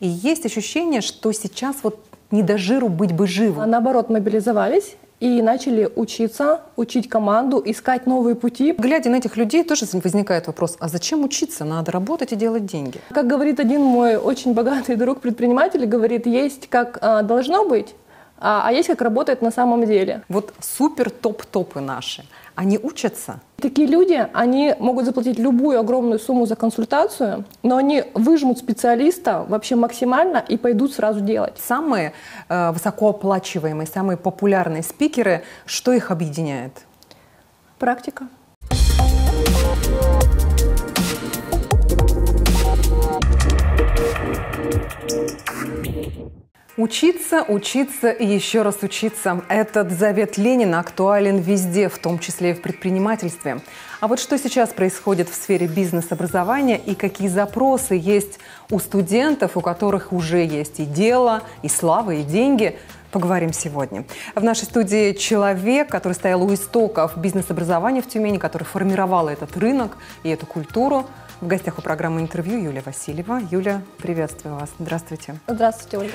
И есть ощущение, что сейчас вот не до жиру быть бы живым. А наоборот, мобилизовались и начали учиться, учить команду, искать новые пути. Глядя на этих людей, тоже возникает вопрос, а зачем учиться? Надо работать и делать деньги. Как говорит один мой очень богатый друг-предприниматель, говорит, есть как должно быть, а есть как работает на самом деле. Вот супер топ-топы наши, они учатся. Такие люди, они могут заплатить любую огромную сумму за консультацию, но они выжмут специалиста вообще максимально и пойдут сразу делать. Самые высокооплачиваемые, самые популярные спикеры, что их объединяет? Практика. Учиться, учиться и еще раз учиться. Этот завет Ленина актуален везде, в том числе и в предпринимательстве. А вот что сейчас происходит в сфере бизнес-образования и какие запросы есть у студентов, у которых уже есть и дело, и слава, и деньги – поговорим сегодня. В нашей студии человек, который стоял у истоков бизнес-образования в Тюмени, который формировал этот рынок и эту культуру. В гостях у программы «Интервью» Юлия Васильева. Юля, приветствую вас. Здравствуйте. Здравствуйте,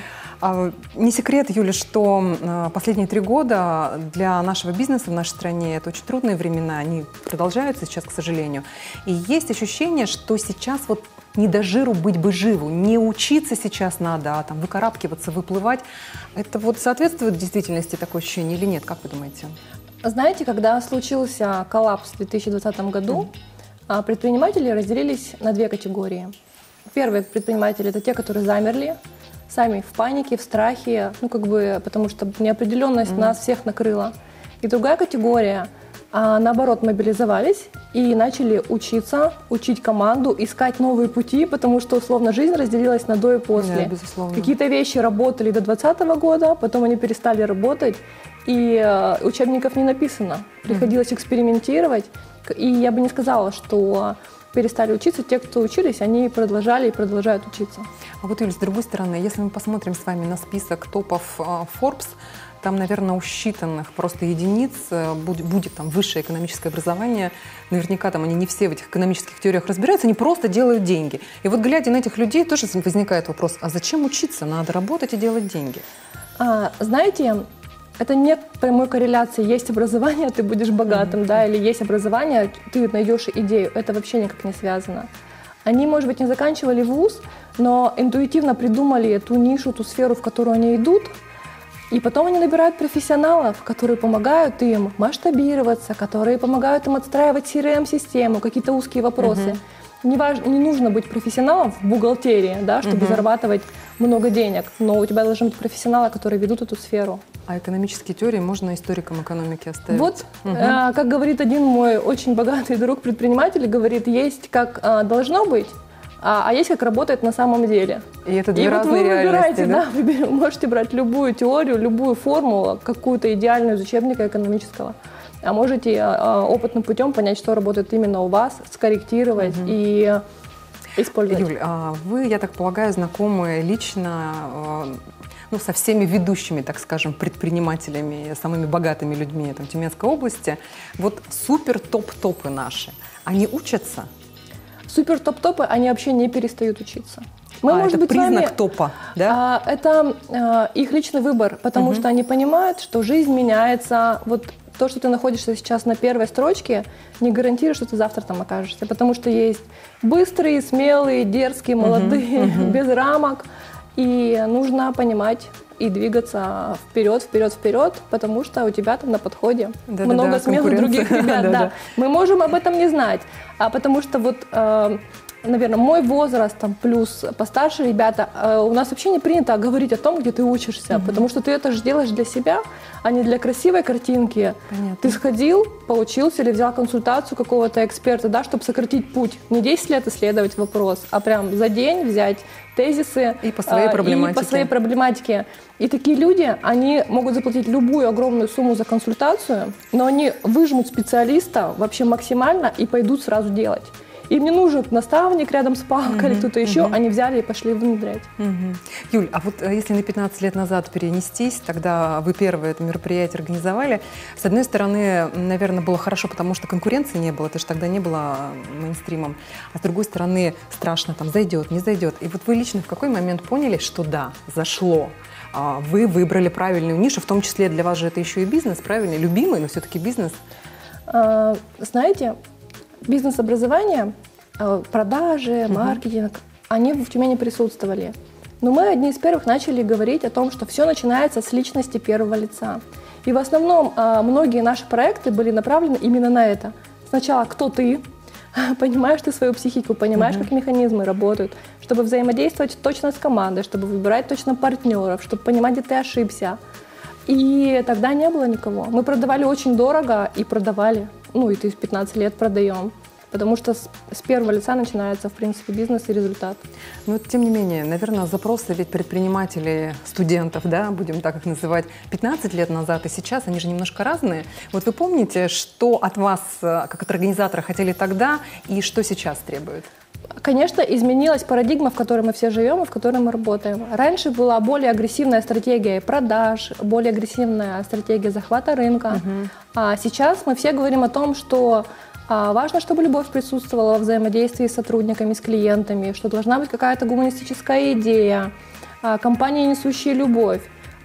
Ольга. Не секрет, Юля, что последние 3 года для нашего бизнеса в нашей стране это очень трудные времена. Они продолжаются сейчас, к сожалению. И есть ощущение, что сейчас вот не до жиру быть бы живу, не учиться сейчас надо, а там выкарабкиваться, выплывать. Это вот соответствует действительности такое ощущение или нет? Как вы думаете? Знаете, когда случился коллапс в 2020 году, предприниматели разделились на 2 категории. Первые предприниматели – это те, которые замерли, сами в панике, в страхе, ну как бы, потому что неопределенность нас всех накрыла. И другая категория – наоборот, мобилизовались и начали учиться, учить команду, искать новые пути, потому что, условно, жизнь разделилась на до и после. Да, какие-то вещи работали до 2020 года, потом они перестали работать, и учебников не написано. Приходилось экспериментировать, и я бы не сказала, что перестали учиться. Те, кто учились, они продолжали и продолжают учиться. А вот, Юль, с другой стороны, если мы посмотрим с вами на список топов Forbes, там, наверное, у считанных просто единиц будет там высшее экономическое образование. Наверняка там они не все в этих экономических теориях разбираются, они просто делают деньги. И вот глядя на этих людей, тоже возникает вопрос, а зачем учиться? Надо работать и делать деньги. Знаете, это нет прямой корреляции. Есть образование, ты будешь богатым, да, или есть образование, ты найдешь идею. Это вообще никак не связано. Они, может быть, не заканчивали вуз, но интуитивно придумали ту нишу, ту сферу, в которую они идут. И потом они набирают профессионалов, которые помогают им масштабироваться, которые помогают им отстраивать CRM-систему, какие-то узкие вопросы. Не нужно быть профессионалом в бухгалтерии, да, чтобы зарабатывать много денег, но у тебя должны быть профессионалы, которые ведут эту сферу. А экономические теории можно историкам экономики оставить? Вот, как говорит один мой очень богатый друг-предприниматель, говорит, есть как должно быть, а есть как работает на самом деле. И это две разные реальности. Выбираете, да? Вы можете брать любую теорию, любую формулу, какую-то идеальную из учебника экономического. А можете опытным путем понять, что работает именно у вас, скорректировать и использовать. Юль, вы, я так полагаю, знакомы лично ну, со всеми ведущими, так скажем, предпринимателями, самыми богатыми людьми там, Тюменской области. Вот супер топ-топы наши, они учатся? Супер топ-топы, они вообще не перестают учиться. Мы, может быть, признак вами, топа, да? Это их личный выбор, потому что они понимают, что жизнь меняется. Вот то, что ты находишься сейчас на первой строчке, не гарантирует, что ты завтра там окажешься, потому что есть быстрые, смелые, дерзкие, молодые, без рамок, и нужно понимать и двигаться вперед, вперед, вперед, потому что у тебя там на подходе много смелых других ребят. Мы можем об этом не знать, потому что вот, наверное, мой возраст там, плюс постарше ребята, у нас вообще не принято говорить о том, где ты учишься, потому что ты это же делаешь для себя, а не для красивой картинки. Понятно. Ты сходил, поучился или взял консультацию какого-то эксперта, да, чтобы сократить путь. Не 10 лет исследовать вопрос, а прям за день взять тезисы и по своей проблематике. И такие люди, они могут заплатить любую огромную сумму за консультацию, но они выжмут специалиста вообще максимально и пойдут сразу делать. Им не нужен наставник рядом с палкой или кто-то еще, они взяли и пошли внедрять. Юль, а вот если на 15 лет назад перенестись, тогда вы первое это мероприятие организовали. С одной стороны, наверное, было хорошо, потому что конкуренции не было, это же тогда не было мейнстримом. А с другой стороны, страшно, там, зайдет, не зайдет. И вот вы лично в какой момент поняли, что да, зашло? Вы выбрали правильную нишу, в том числе для вас же это еще и бизнес, правильно? Любимый, но все-таки бизнес. Знаете, бизнес-образование, продажи, маркетинг, они в Тюмени присутствовали. Но мы одни из первых начали говорить о том, что все начинается с личности первого лица. И в основном многие наши проекты были направлены именно на это. Сначала кто ты, понимаешь ты свою психику, понимаешь, как механизмы работают, чтобы взаимодействовать точно с командой, чтобы выбирать точно партнеров, чтобы понимать, где ты ошибся. И тогда не было никого. Мы продавали очень дорого и продавали. Ну, и ты 15 лет продаем. Потому что с первого лица начинается, в принципе, бизнес и результат. Но, тем не менее, наверное, запросы ведь предпринимателей, студентов, да, будем так их называть, 15 лет назад и сейчас, они же немножко разные. Вот вы помните, что от вас, как от организатора, хотели тогда и что сейчас требует? Конечно, изменилась парадигма, в которой мы все живем и в которой мы работаем. Раньше была более агрессивная стратегия продаж, более агрессивная стратегия захвата рынка. А сейчас мы все говорим о том, что важно, чтобы любовь присутствовала во взаимодействии с сотрудниками, с клиентами, что должна быть какая-то гуманистическая идея, компании, несущие любовь.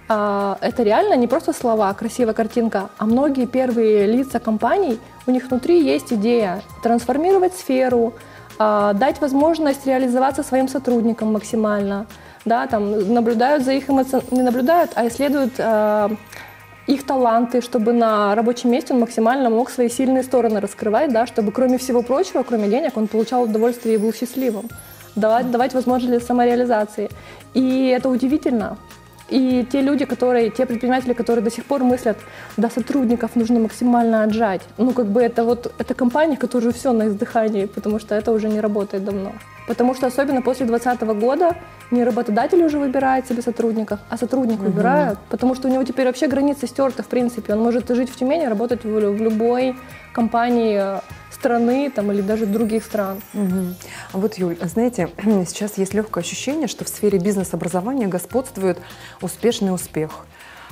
Это реально не просто слова, красивая картинка, а многие первые лица компаний, у них внутри есть идея трансформировать сферу, дать возможность реализоваться своим сотрудникам максимально, да, там, наблюдают за их не наблюдают, а исследуют их таланты, чтобы на рабочем месте он максимально мог свои сильные стороны раскрывать, да, чтобы кроме всего прочего, кроме денег, он получал удовольствие и был счастливым, давать возможность самореализации. И это удивительно. И те люди, те предприниматели, которые до сих пор мыслят, да, сотрудников нужно максимально отжать. Ну, как бы это компания, которая уже все на издыхании, потому что это уже не работает давно. Потому что особенно после 2020 года не работодатель уже выбирает себе сотрудников, а сотрудник выбирает, потому что у него теперь вообще границы стерты, в принципе. Он может жить в Тюмени, работать в любой компании страны там, или даже других стран. Вот, Юль, знаете, сейчас есть легкое ощущение, что в сфере бизнес-образования господствует успешный успех.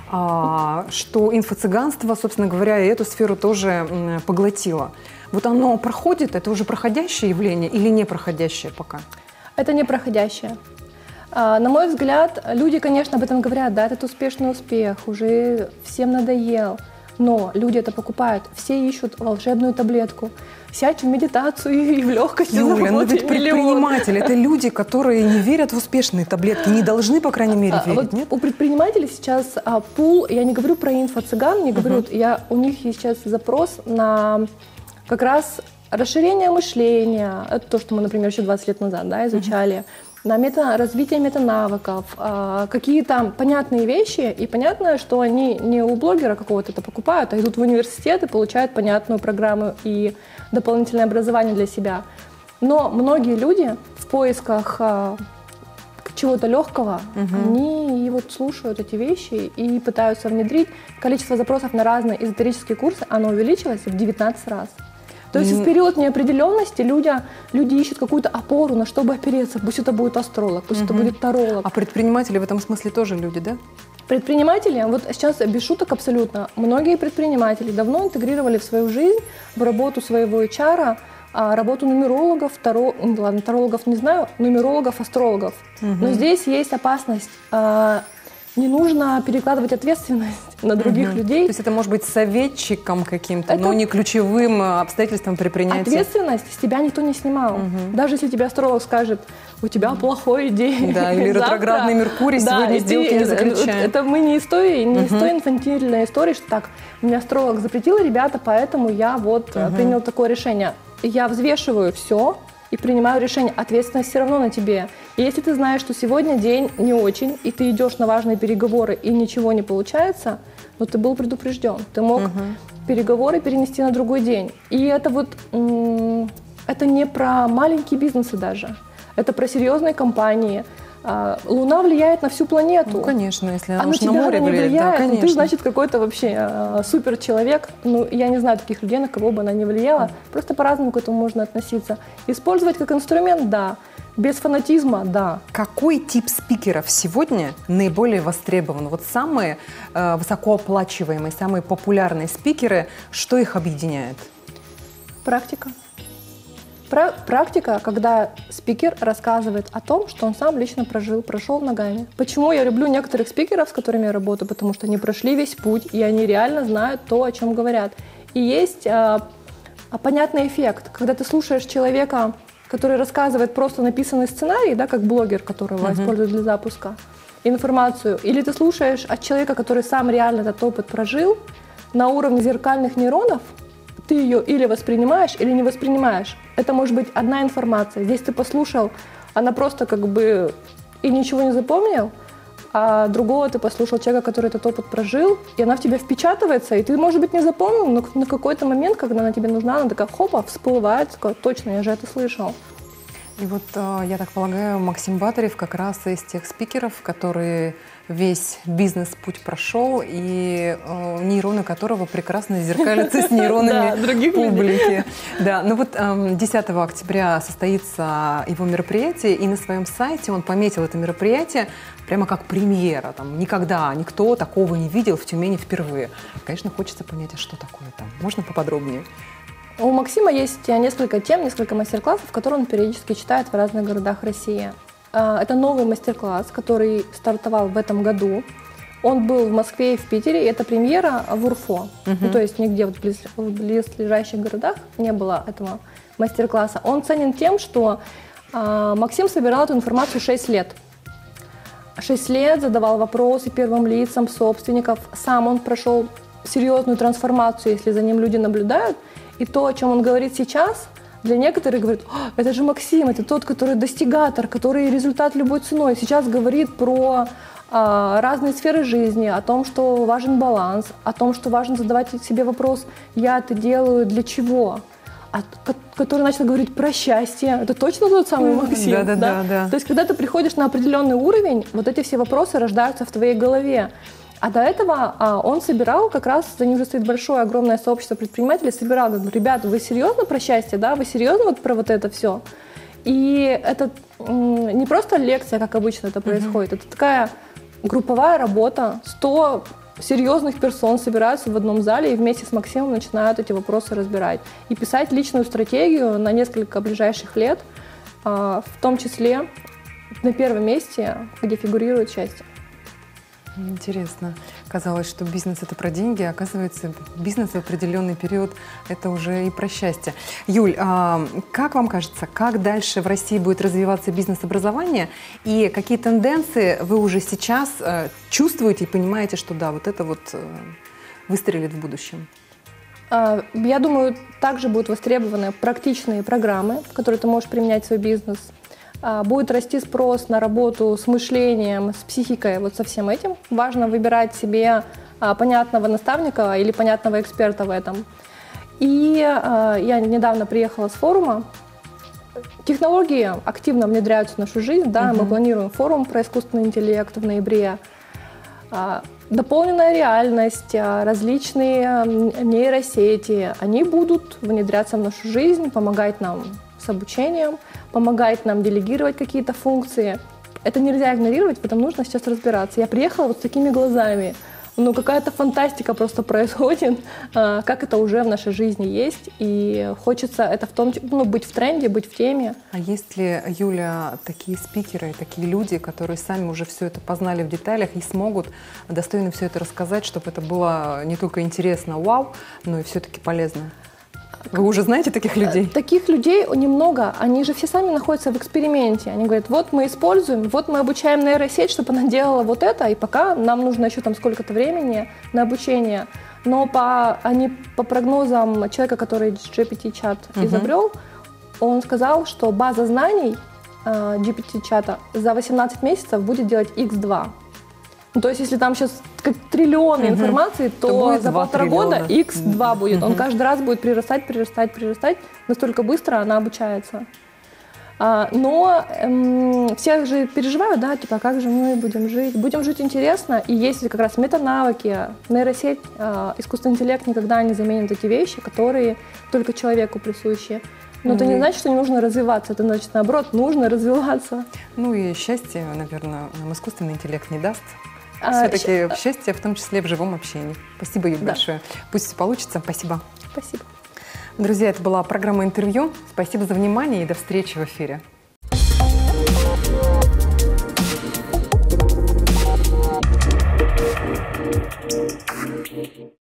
Что инфо-цыганство, собственно говоря, и эту сферу тоже поглотило. Вот оно проходит, это уже проходящее явление или не проходящее пока? Это не проходящее. На мой взгляд, люди, конечно, об этом говорят, да, этот успешный успех, уже всем надоел. Но люди это покупают, все ищут волшебную таблетку. Сядь в медитацию и в легкости заработай миллион. Ведь предприниматели – это люди, которые не верят в успешные таблетки, не должны, по крайней мере, верить, вот нет? У предпринимателей сейчас пул, я не говорю про инфо-цыган, не говорю, у них есть сейчас запрос на как раз расширение мышления, это то, что мы, например, еще 20 лет назад, да, изучали, на развитие метанавыков, какие-то понятные вещи, и понятно, что они не у блогера какого-то это покупают, а идут в университет и получают понятную программу и дополнительное образование для себя. Но многие люди в поисках чего-то легкого, они вот слушают эти вещи и пытаются внедрить. Количество запросов на разные эзотерические курсы, оно увеличилось в 19 раз. То есть в период неопределенности люди ищут какую-то опору, на что бы опереться. Пусть это будет астролог, пусть это будет таролог. А предприниматели в этом смысле тоже люди, да? Предприниматели, вот сейчас без шуток абсолютно, многие предприниматели давно интегрировали в свою жизнь, в работу своего HR, работу нумерологов, ладно, тарологов не знаю, нумерологов, астрологов. Но здесь есть опасность. Не нужно перекладывать ответственность на других людей. То есть это может быть советчиком каким-то, но не ключевым обстоятельством при принятии. Ответственность с тебя никто не снимал. Даже если тебе астролог скажет, у тебя плохой день. Да, или ретроградный Меркурий, сегодня сделки не заключаем. Это мы не из той инфантильной истории, что так, мне астролог запретил, ребята, поэтому я вот принял такое решение. Я взвешиваю все и принимаю решение. Ответственность все равно на тебе. И если ты знаешь, что сегодня день не очень, и ты идешь на важные переговоры, и ничего не получается, но ты был предупрежден. Ты мог переговоры перенести на другой день. И это вот, это не про маленькие бизнесы даже. Это про серьезные компании, Луна влияет на всю планету. Ну, конечно, если она уж на море влияет. Да, конечно. Ты, значит, какой-то вообще суперчеловек. Ну, я не знаю таких людей, на кого бы она не влияла. Просто по-разному к этому можно относиться. Использовать как инструмент – да. Без фанатизма – да. Какой тип спикеров сегодня наиболее востребован? Вот самые высокооплачиваемые, самые популярные спикеры, что их объединяет? Практика. Практика, когда спикер рассказывает о том, что он сам лично прожил, прошел ногами. Почему я люблю некоторых спикеров, с которыми я работаю? Потому что они прошли весь путь, и они реально знают то, о чем говорят. И есть понятный эффект, когда ты слушаешь человека, который рассказывает просто написанный сценарий, да, как блогер, которого используют для запуска, информацию, или ты слушаешь от человека, который сам реально этот опыт прожил, на уровне зеркальных нейронов, ты ее или воспринимаешь, или не воспринимаешь. Это может быть одна информация. Здесь ты послушал, она просто как бы и ничего не запомнил, а другого ты послушал человека, который этот опыт прожил, и она в тебя впечатывается, и ты, может быть, не запомнил, но на какой-то момент, когда она тебе нужна, она такая хопа, всплывает, такая, точно, я же это слышал. И вот, я так полагаю, Максим Батарев как раз из тех спикеров, которые весь бизнес-путь прошел, и нейроны которого прекрасно зеркалятся с нейронами публики. Да, ну вот 10 октября состоится его мероприятие, и на своем сайте он пометил это мероприятие прямо как премьера. Там никогда никто такого не видел в Тюмени впервые. Конечно, хочется понять, а что такое там. Можно поподробнее? У Максима есть несколько тем, несколько мастер-классов, которые он периодически читает в разных городах России. Это новый мастер-класс, который стартовал в этом году. Он был в Москве и в Питере, и это премьера в Урфо. Ну, то есть нигде в близлежащих городах не было этого мастер-класса. Он ценен тем, что Максим собирал эту информацию 6 лет. 6 лет задавал вопросы первым лицам, собственников. Сам он прошел серьезную трансформацию, если за ним люди наблюдают. И то, о чем он говорит сейчас, для некоторых говорит, это же Максим, это тот, который достигатор, который результат любой ценой. Сейчас говорит про разные сферы жизни, о том, что важен баланс, о том, что важно задавать себе вопрос, я это делаю для чего? Который начал говорить про счастье. Это точно тот самый Максим? Да. То есть, когда ты приходишь на определенный уровень, вот эти все вопросы рождаются в твоей голове. А до этого он собирал, как раз за ним же стоит большое, огромное сообщество предпринимателей, собирал, говорит, ребята, вы серьезно про счастье, да, вы серьезно вот про вот это все? И это не просто лекция, как обычно это происходит, это такая групповая работа, 100 серьезных персон собираются в одном зале и вместе с Максимом начинают эти вопросы разбирать. И писать личную стратегию на несколько ближайших лет, в том числе на первом месте, где фигурирует счастье. Интересно. Казалось, что бизнес – это про деньги, а оказывается, бизнес в определенный период – это уже и про счастье. Юль, как вам кажется, как дальше в России будет развиваться бизнес-образование? И какие тенденции вы уже сейчас чувствуете и понимаете, что да, вот это вот выстрелит в будущем? Я думаю, также будут востребованы практичные программы, которые ты можешь применять в свой бизнес. Будет расти спрос на работу с мышлением, с психикой, вот со всем этим. Важно выбирать себе понятного наставника или понятного эксперта в этом. И я недавно приехала с форума. Технологии активно внедряются в нашу жизнь. Да, мы планируем форум про искусственный интеллект в ноябре. Дополненная реальность, различные нейросети, они будут внедряться в нашу жизнь, помогать нам с обучением, помогает нам делегировать какие-то функции. Это нельзя игнорировать, потому нужно сейчас разбираться. Я приехала вот с такими глазами. Ну, какая-то фантастика просто происходит, как это уже в нашей жизни есть. И хочется это в том, ну, быть в тренде, быть в теме. А есть ли, Юля, такие спикеры, такие люди, которые сами уже все это познали в деталях и смогут достойно все это рассказать, чтобы это было не только интересно, вау, но и все-таки полезно? Вы уже знаете таких людей? Таких людей немного. Они же все сами находятся в эксперименте. Они говорят, вот мы используем, вот мы обучаем нейросеть, чтобы она делала вот это, и пока нам нужно еще там сколько-то времени на обучение. Но по прогнозам человека, который GPT-чат изобрел, он сказал, что база знаний GPT-чата за 18 месяцев будет делать x2. То есть, если там сейчас как триллионы информации, то за 1,5 года x2 будет. Он каждый раз будет прирастать, настолько быстро она обучается. Но все же переживают, да, типа, как же мы будем жить? Будем жить интересно, и есть как раз метанавыки, нейросеть, искусственный интеллект никогда не заменит эти вещи, которые только человеку присущи. Но это не значит, что не нужно развиваться, это значит, наоборот, нужно развиваться. Ну и счастье, наверное, нам искусственный интеллект не даст. Все-таки счастье, в том числе в живом общении. Спасибо, Юль, большое. Пусть все получится. Спасибо. Спасибо. Друзья, это была программа «Интервью». Спасибо за внимание и до встречи в эфире.